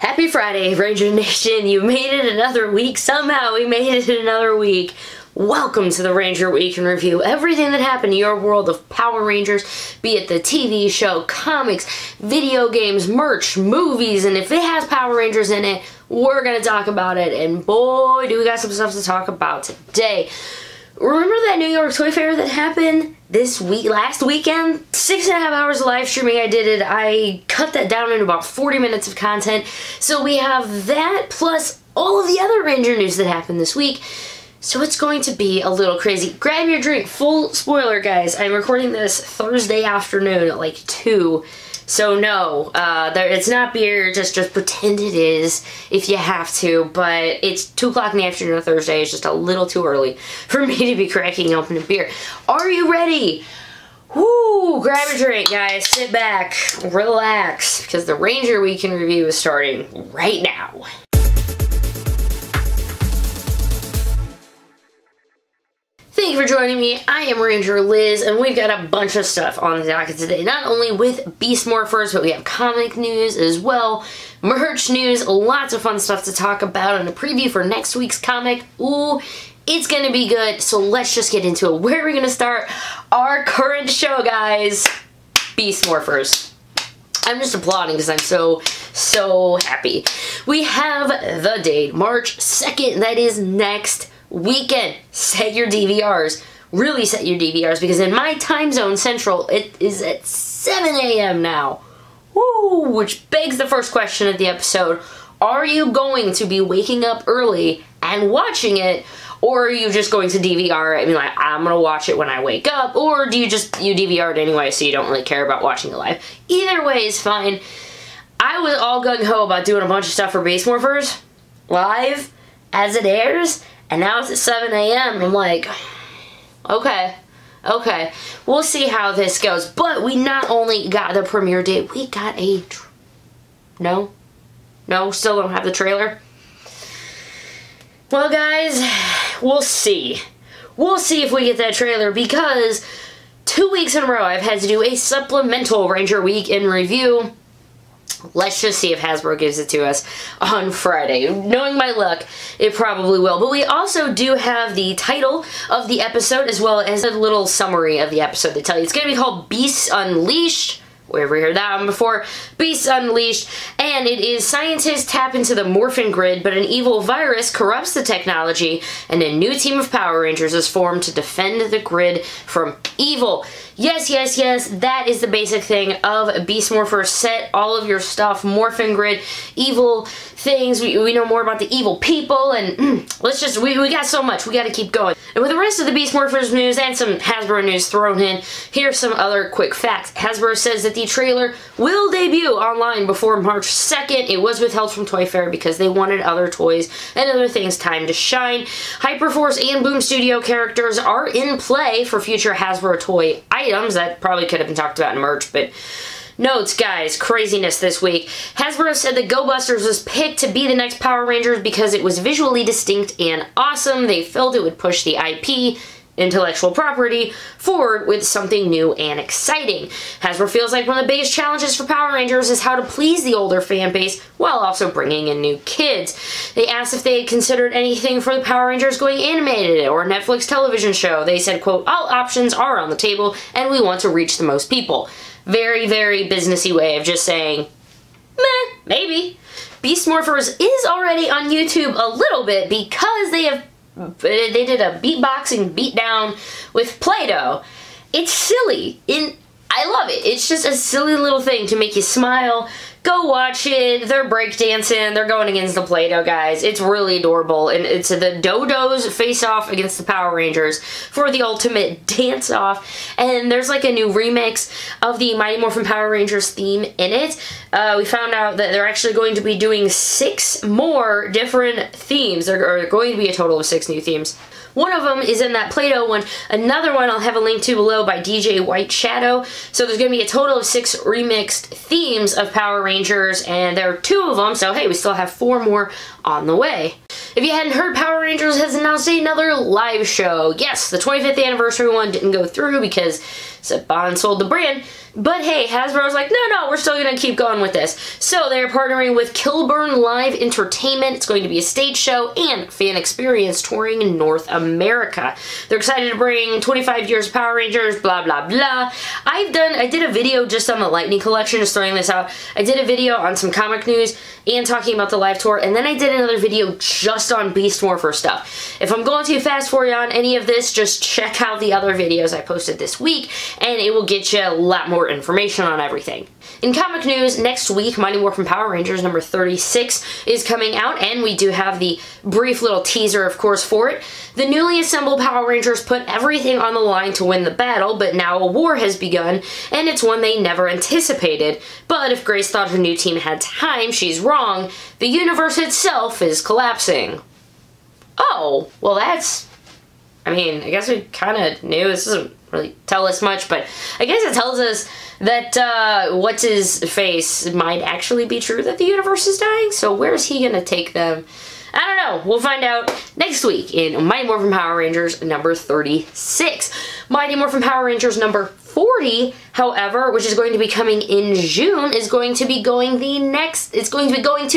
Happy Friday, Ranger Nation. You made it another week. Somehow we made it another week. Welcome to the Ranger Week in Review. Everything that happened in your world of Power Rangers, be it the TV show, comics, video games, merch, movies, and if it has Power Rangers in it, we're gonna talk about it, and boy, do we got some stuff to talk about today. Remember that New York Toy Fair that happened this week, last weekend? 6.5 hours of live streaming I did it. I cut that down into about 40 minutes of content. So we have that plus all of the other Ranger news that happened this week. So it's going to be a little crazy. Grab your drink. Full spoiler, guys. I'm recording this Thursday afternoon at like 2. So no, it's not beer. Just pretend it is if you have to. But it's 2 o'clock in the afternoon on Thursday. It's just a little too early for me to be cracking open a beer. Are you ready? Woo! Grab a drink, guys. Sit back, relax, because the Ranger Week in Review is starting right now. Thank you for joining me. I am Ranger Liz, and we've got a bunch of stuff on the docket today. Not only with Beast Morphers, but we have comic news as well, merch news, lots of fun stuff to talk about, and a preview for next week's comic. Ooh, it's gonna be good, so let's just get into it. Where are we gonna start? Our current show, guys, Beast Morphers. I'm just applauding because I'm so happy. We have the date, March 2nd, that is next weekend. Set your DVRs. Really set your DVRs, because in my time zone, Central, it is at 7 a.m. now. Woo! Which begs the first question of the episode. Are you going to be waking up early and watching it, or are you just going to DVR it and be like, I'm going to watch it when I wake up, or do you just, you DVR it anyway so you don't really care about watching it live? Either way is fine. I was all gung-ho about doing a bunch of stuff for Beast Morphers live as it airs, and now it's at 7 a.m. I'm like, okay. We'll see how this goes. But we not only got the premiere date, we got a... No, still don't have the trailer? Well, guys, we'll see. We'll see if we get that trailer, because 2 weeks in a row I've had to do a supplemental Ranger Week in Review. Let's just see if Hasbro gives it to us on Friday. Knowing my luck, it probably will. But we also do have the title of the episode, as well as a little summary of the episode. They tell you it's going to be called Beasts Unleashed. We ever heard that one before? Beasts Unleashed. And it is scientists tap into the Morphin Grid, but an evil virus corrupts the technology, and a new team of Power Rangers is formed to defend the grid from evil. Yes, that is the basic thing of Beast Morphers. Set all of your stuff, Morphin Grid, evil things. We know more about the evil people, and let's just, we got so much, we gotta keep going. And with the rest of the Beast Morphers news and some Hasbro news thrown in, here's some other quick facts. Hasbro says that the trailer will debut online before March 2nd. It was withheld from Toy Fair because they wanted other toys and other things time to shine. Hyper Force and Boom Studio characters are in play for future Hasbro toy items. That probably could have been talked about in merch, but notes, guys, craziness this week. Hasbro said that GoBusters was picked to be the next Power Rangers because it was visually distinct and awesome. They felt it would push the IP, intellectual property, forward with something new and exciting. Hasbro feels like one of the biggest challenges for Power Rangers is how to please the older fan base while also bringing in new kids. They asked if they had considered anything for the Power Rangers going animated or a Netflix television show. They said, quote, all options are on the table and we want to reach the most people. Very, very businessy way of just saying, meh, maybe. Beast Morphers is already on YouTube a little bit because they did a beatboxing beatdown with Play-Doh. It's silly, and I love it. It's just a silly little thing to make you smile. Go watch it. They're breakdancing. They're going against the Play-Doh guys. It's really adorable, and it's the Dodos face off against the Power Rangers for the ultimate dance off. And there's like a new remix of the Mighty Morphin Power Rangers theme in it. We found out that they're actually going to be doing 6 more different themes. There are going to be a total of 6 new themes. One of them is in that Play-Doh one. Another one I'll have a link to below by DJ White Shadow. So there's going to be a total of 6 remixed themes of Power Rangers, and there are 2 of them, so hey, we still have 4 more on the way. If you hadn't heard, Power Rangers has announced another live show. Yes, the 25th anniversary one didn't go through because Except Bond sold the brand. But hey, Hasbro's like, no, we're still going to keep going with this. So they're partnering with Kilburn Live Entertainment. It's going to be a stage show and fan experience touring in North America. They're excited to bring 25 years of Power Rangers, blah, blah, blah. I did a video just on the Lightning Collection, just throwing this out. I did a video on some comic news and talking about the live tour, and then I did another video just on Beast Morpher stuff. If I'm going too fast for you on any of this, just check out the other videos I posted this week, and it will get you a lot more information on everything. In comic news, next week, Mighty Morphin Power Rangers number 36 is coming out, and we do have the brief little teaser, of course, for it. The newly assembled Power Rangers put everything on the line to win the battle, but now a war has begun, and it's one they never anticipated. But if Grace thought her new team had time, she's wrong. The universe itself is collapsing. Oh, well that's... I mean, I guess we kind of knew. This doesn't really tell us much, but I guess it tells us that what's-his-face might actually be true that the universe is dying, so where's he gonna take them? I don't know. We'll find out next week in Mighty Morphin Power Rangers number 36. Mighty Morphin Power Rangers number 40, however, which is going to be coming in June, is going to be going to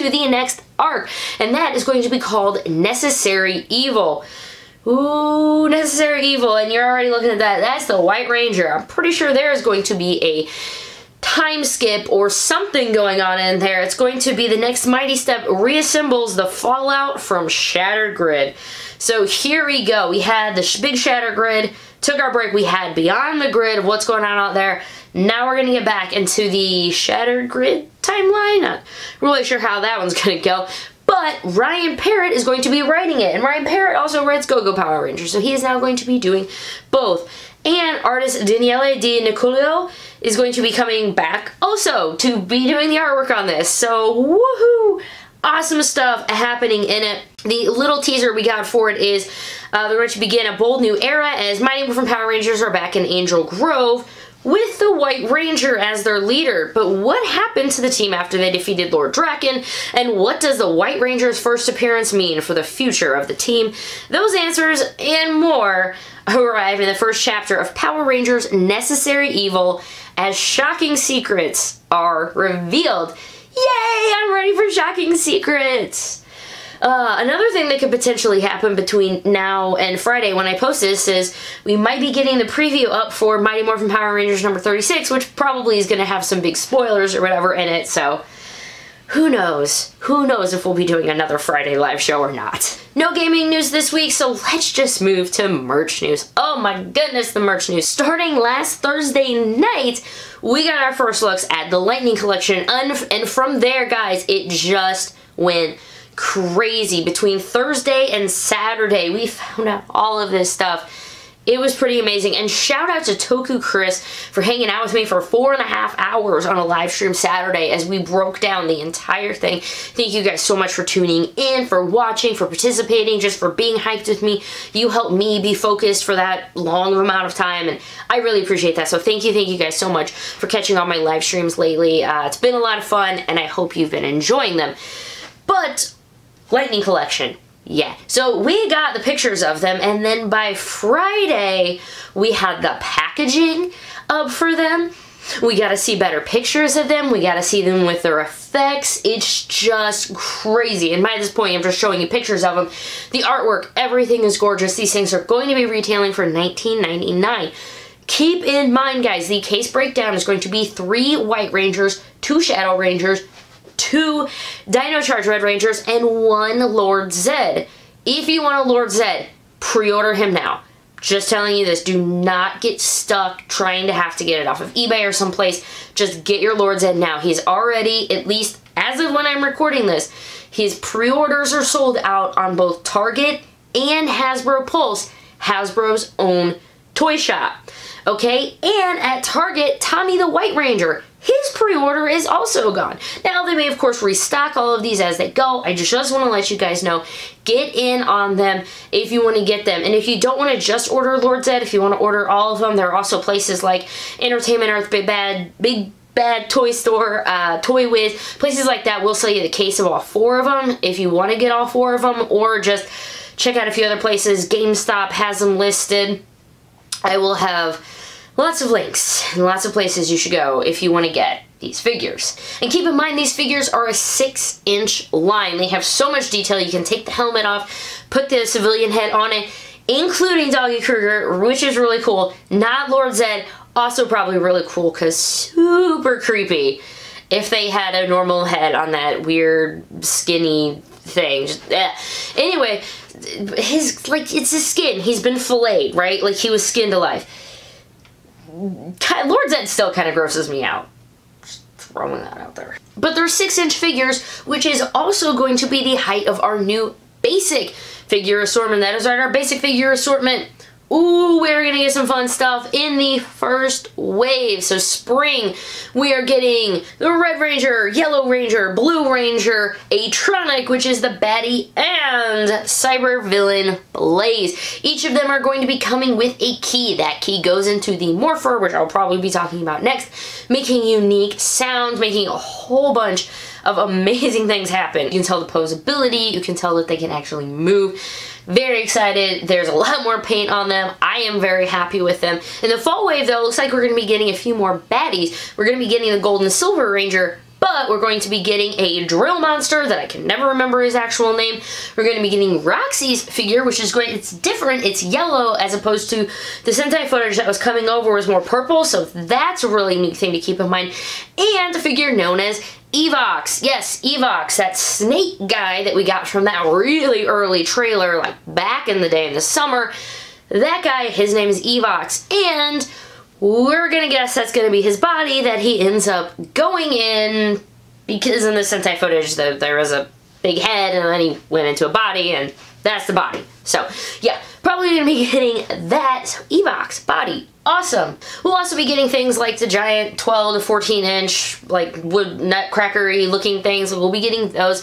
the next arc, and that is going to be called Necessary Evil. Ooh, Necessary Evil, and you're already looking at that. That's the White Ranger. I'm pretty sure there is going to be a time skip or something going on in there. It's going to be the next Mighty Step reassembles the fallout from Shattered Grid. So here we go. We had the big Shattered Grid, took our break. We had Beyond the Grid of what's going on out there. Now we're going to get back into the Shattered Grid timeline. Not really sure how that one's going to go. But Ryan Parrott is going to be writing it, and Ryan Parrott also writes Go-Go Power Rangers, so he is now going to be doing both. And artist Daniele Di Nicolio is going to be coming back also to be doing the artwork on this, so woohoo! Awesome stuff happening in it. The little teaser we got for it is they're going to begin a bold new era as Mighty Morphin Power Rangers are back in Angel Grove, with the White Ranger as their leader. But what happened to the team after they defeated Lord Draken? And what does the White Ranger's first appearance mean for the future of the team? Those answers and more arrive in the first chapter of Power Rangers Necessary Evil as shocking secrets are revealed. Yay! I'm ready for shocking secrets! Another thing that could potentially happen between now and Friday when I post this is we might be getting the preview up for Mighty Morphin Power Rangers number 36, which probably is going to have some big spoilers or whatever in it, so who knows? Who knows if we'll be doing another Friday live show or not. No gaming news this week, so let's just move to merch news. Oh my goodness, the merch news. Starting last Thursday night, we got our first looks at the Lightning Collection, and from there, guys, it just went crazy. Between Thursday and Saturday, we found out all of this stuff. It was pretty amazing. And shout out to Toku Chris for hanging out with me for 4.5 hours on a live stream Saturday as we broke down the entire thing. Thank you guys so much for tuning in, for watching, for participating, just for being hyped with me. You helped me be focused for that long amount of time, and I really appreciate that. So thank you guys so much for catching all my live streams lately. It's been a lot of fun, and I hope you've been enjoying them. But Lightning Collection. Yeah. So we got the pictures of them, and then by Friday, we had the packaging up for them. We got to see better pictures of them. We got to see them with their effects. It's just crazy. And by this point, I'm just showing you pictures of them. The artwork, everything is gorgeous. These things are going to be retailing for $19.99. Keep in mind, guys, the case breakdown is going to be 3 White Rangers, 2 Shadow Rangers, 2 Dino Charge Red Rangers, and 1 Lord Zedd. If you want a Lord Zedd, pre-order him now. Just telling you this, do not get stuck trying to have to get it off of eBay or someplace. Just get your Lord Zedd now. He's already, at least as of when I'm recording this, his pre-orders are sold out on both Target and Hasbro Pulse, Hasbro's own toy shop. Okay, and at Target, Tommy the White Ranger, his pre-order is also gone. Now, they may, of course, restock all of these as they go. I just want to let you guys know, get in on them if you want to get them. And if you don't want to just order Lord Zedd, if you want to order all of them, there are also places like Entertainment Earth, Big Bad Toy Store, Toy Wiz, places like that will sell you the case of all 4 of them if you want to get all 4 of them, or just check out a few other places. GameStop has them listed. I will have Lots of links and lots of places you should go if you want to get these figures. And keep in mind, these figures are a 6-inch line. They have so much detail. You can take the helmet off, put the civilian head on it, including Doggy Kruger, which is really cool. Not Lord Zedd, also probably really cool because super creepy if they had a normal head on that weird skinny thing. Anyway, his, like, it's his skin. He's been filleted, right? Like, he was skinned alive. Lord Zedd still kind of grosses me out. Just throwing that out there. But they're 6-inch figures, which is also going to be the height of our new basic figure assortment. That is right, our basic figure assortment. Ooh, we're gonna get some fun stuff in the first wave. So spring, we are getting the Red Ranger, Yellow Ranger, Blue Ranger, Atronic, which is the baddie, and Cyber Villain Blaze. Each of them are going to be coming with a key. That key goes into the Morpher, which I'll probably be talking about next, making unique sounds, making a whole bunch of amazing things happen. You can tell the posability, you can tell that they can actually move. Very excited. There's a lot more paint on them. I am very happy with them. In the fall wave, though, it looks like we're going to be getting a few more baddies. We're going to be getting the Gold and Silver Ranger, but we're going to be getting a drill monster that I can never remember his actual name. We're going to be getting Roxy's figure, which is great. It's different. It's yellow as opposed to the Sentai footage that was coming over was more purple, so that's a really neat thing to keep in mind. And a figure known as Evox. Yes, Evox, that snake guy that we got from that really early trailer, like back in the day in the summer. That guy, his name is Evox, and we're gonna guess that's gonna be his body that he ends up going in, because in the Sentai footage there was a big head and then he went into a body and that's the body. So yeah, probably gonna be getting that. So Evox, body, awesome. We'll also be getting things like the giant 12 to 14 inch like wood nutcrackery looking things. We'll be getting those.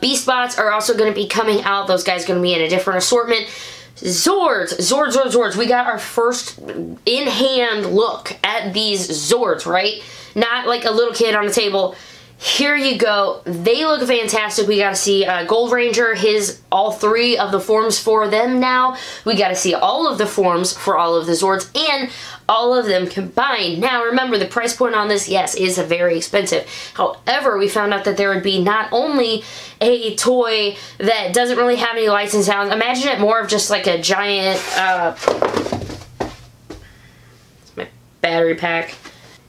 Beast bots are also gonna be coming out. Those guys are gonna be in a different assortment. Zords. We got our first in-hand look at these Zords, right? Not like a little kid on the table. Here you go. They look fantastic. We got to see Gold Ranger, his all three of the forms for them now. We got to see all of the forms for all of the Zords and all of them combined. Now remember, the price point on this, yes, is very expensive. However, we found out that there would be not only a toy that doesn't really have any lights and sounds. Imagine it more of just like a giant, that's my battery pack.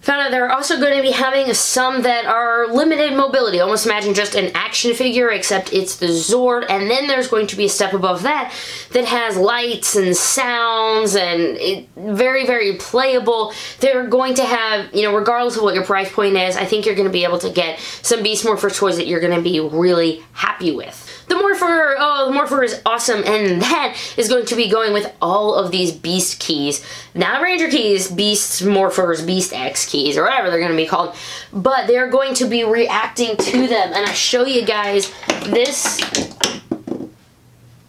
Found out they're also going to be having some that are limited mobility. Almost imagine just an action figure, except it's the Zord, and then there's going to be a step above that that has lights and sounds and it, very, very playable. They're going to have, you know, regardless of what your price point is, I think you're going to be able to get some Beast Morphers toys that you're going to be really happy with. The Morpher, oh, the Morpher is awesome, and that is going to be going with all of these Beast Keys. Not Ranger Keys, Beast Morphers, Beast X Keys, or whatever they're going to be called, but they're going to be reacting to them, and I show you guys this.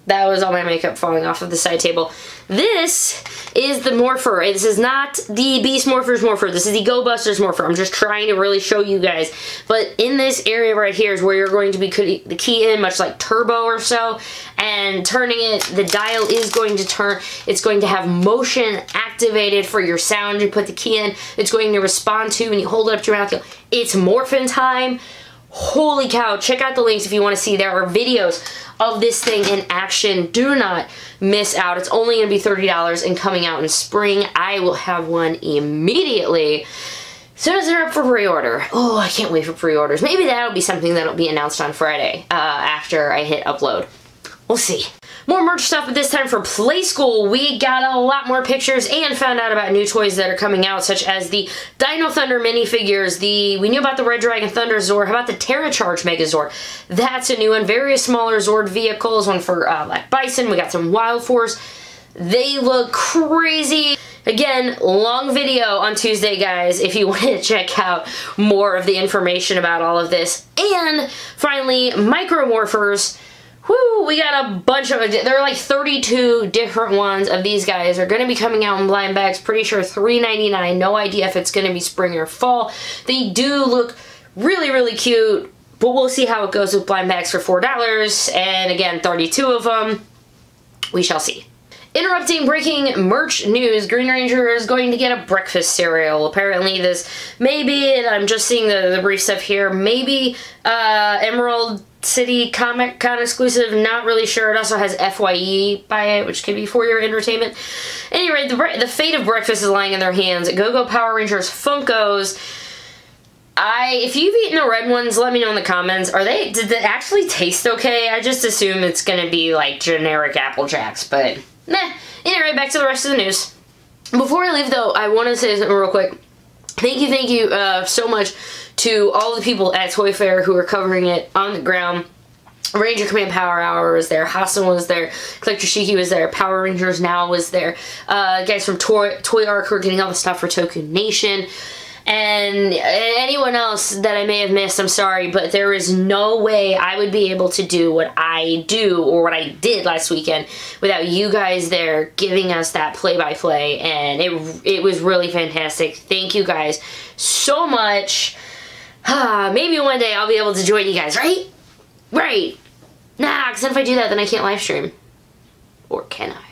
That was all my makeup falling off of the side table. This is the Morpher. This is not the Beast Morphers Morpher. This is the GoBusters Morpher. I'm just trying to really show you guys. But in this area right here is where you're going to be the key in, much like Turbo or so, and turning it, the dial is going to turn. It's going to have motion activated for your sound. You put the key in, it's going to respond to, and you hold it up to your mouth. It's morphin' time. Holy cow, check out the links if you want to see. There are videos of this thing in action. Do not miss out. It's only going to be $30 and coming out in spring. I will have one immediately as soon as they're up for pre-order. Oh, I can't wait for pre-orders. Maybe that'll be something that'll be announced on Friday after I hit upload. We'll see. More merch stuff, but this time for PlaySkool. We got a lot more pictures and found out about new toys that are coming out, such as the Dino Thunder minifigures. We knew about the Red Dragon Thunder Zord. How about the Terra Charge Megazord? That's a new one. Various smaller Zord vehicles. One for Black Bison. We got some Wild Force. They look crazy. Again, long video on Tuesday, guys, if you want to check out more of the information about all of this. And finally, Micromorphers. Woo, we got a bunch of, there are like 32 different ones of these guys. They're going to be coming out in blind bags, pretty sure $3.99. No idea if it's going to be spring or fall. They do look really, really cute, but we'll see how it goes with blind bags for $4. And again, 32 of them. We shall see. Interrupting breaking merch news, Green Ranger is going to get a breakfast cereal. Apparently this maybe, and I'm just seeing the brief stuff here, maybe Emerald City Comic Con exclusive, not really sure. It also has FYE by it, which could be for your entertainment. Anyway, the fate of breakfast is lying in their hands. Go-Go Power Rangers Funkos. If you've eaten the red ones, let me know in the comments. Did they actually taste okay? I just assume it's gonna be like generic Apple Jacks, but meh. Anyway, back to the rest of the news. Before I leave though, I want to say something real quick. Thank you so much to all the people at Toy Fair who are covering it on the ground. Ranger Command Power Hour was there, Hasan was there, Collector Shiki was there, Power Rangers Now was there, guys from Toy Arc who are getting all the stuff for Toku Nation, and anyone else that I may have missed, I'm sorry, but there is no way I would be able to do what I do or what I did last weekend without you guys there giving us that play-by-play, and it was really fantastic. Thank you guys so much. Maybe one day I'll be able to join you guys, right? Right. Nah, because if I do that, then I can't live stream. Or can I?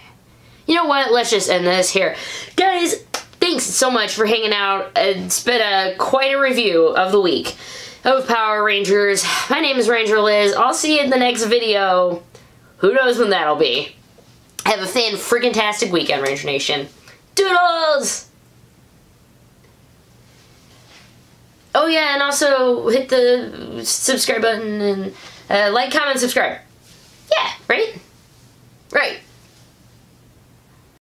You know what? Let's just end this here. Guys, thanks so much for hanging out. It's been quite a review of the week of Power Rangers. My name is Ranger Liz. I'll see you in the next video. Who knows when that'll be. Have a fan-freaking-tastic weekend, Ranger Nation. Doodles! Oh yeah, and also hit the subscribe button and like, comment, subscribe. Yeah, right? Right.